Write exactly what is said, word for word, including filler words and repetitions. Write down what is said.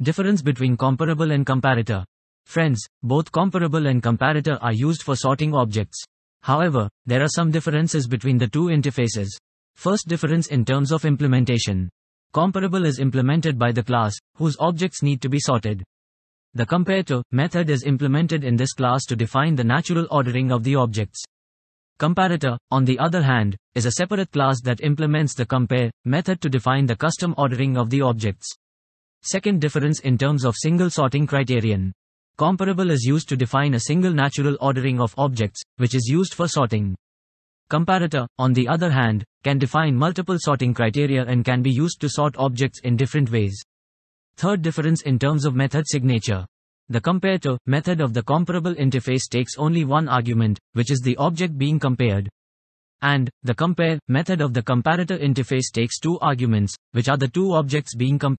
Difference between comparable and comparator. Friends, both comparable and comparator are used for sorting objects. However, there are some differences between the two interfaces. First difference in terms of implementation. Comparable is implemented by the class, whose objects need to be sorted. The comparator method is implemented in this class to define the natural ordering of the objects. Comparator, on the other hand, is a separate class that implements the compare method to define the custom ordering of the objects. Second difference in terms of single sorting criterion. Comparable is used to define a single natural ordering of objects, which is used for sorting. Comparator, on the other hand, can define multiple sorting criteria and can be used to sort objects in different ways. Third difference in terms of method signature. The comparator method of the comparable interface takes only one argument, which is the object being compared. And the compare method of the comparator interface takes two arguments, which are the two objects being compared.